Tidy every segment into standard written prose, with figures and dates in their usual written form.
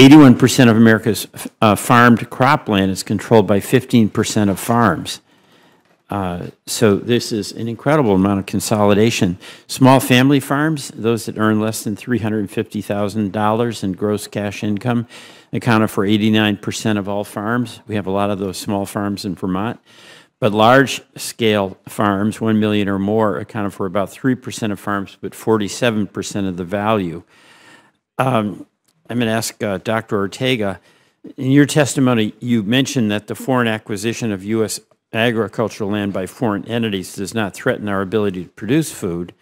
81% of America's farmed cropland is controlled by 15% of farms. So this is an incredible amount of consolidation. Small family farms, those that earn less than $350,000 in gross cash income, accounted for 89% of all farms. We have a lot of those small farms in Vermont. But large-scale farms, 1 million or more, accounted for about 3% of farms, but 47% of the value. I'm going to ask Dr. Ortega, in your testimony, you mentioned that the foreign acquisition of U.S. agricultural land by foreign entities does not threaten our ability to produce food,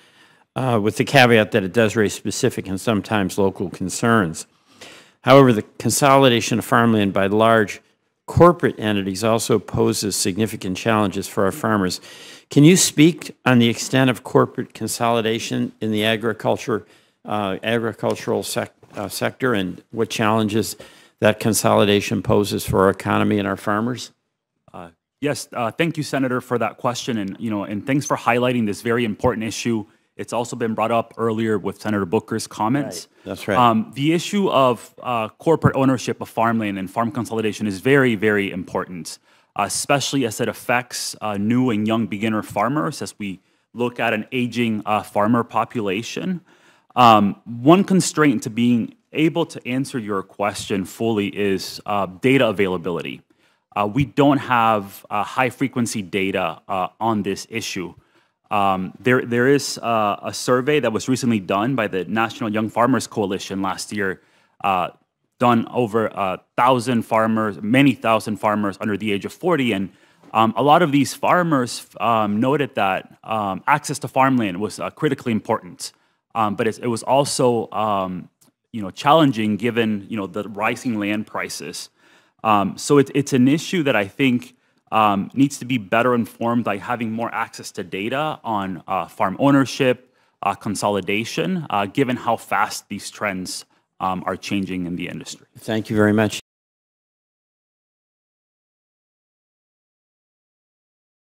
with the caveat that it does raise specific and sometimes local concerns. However, the consolidation of farmland by large corporate entities also poses significant challenges for our farmers. Can you speak on the extent of corporate consolidation in the agricultural sector and what challenges that consolidation poses for our economy and our farmers? Yes, thank you, Senator, for that question, and thanks for highlighting this very important issue. It's also been brought up earlier with Senator Booker's comments. Right. That's right. The issue of corporate ownership of farmland and farm consolidation is very, very important, especially as it affects new and young beginner farmers as we look at an aging farmer population. One constraint to being able to answer your question fully is data availability. We don't have high-frequency data on this issue. There is a survey that was recently done by the National Young Farmers Coalition last year, done over 1,000 farmers, many thousand farmers under the age of 40, and a lot of these farmers noted that access to farmland was critically important, but it was also challenging given the rising land prices. So it's an issue that I think needs to be better informed by having more access to data on farm ownership, consolidation, given how fast these trends are changing in the industry. Thank you very much.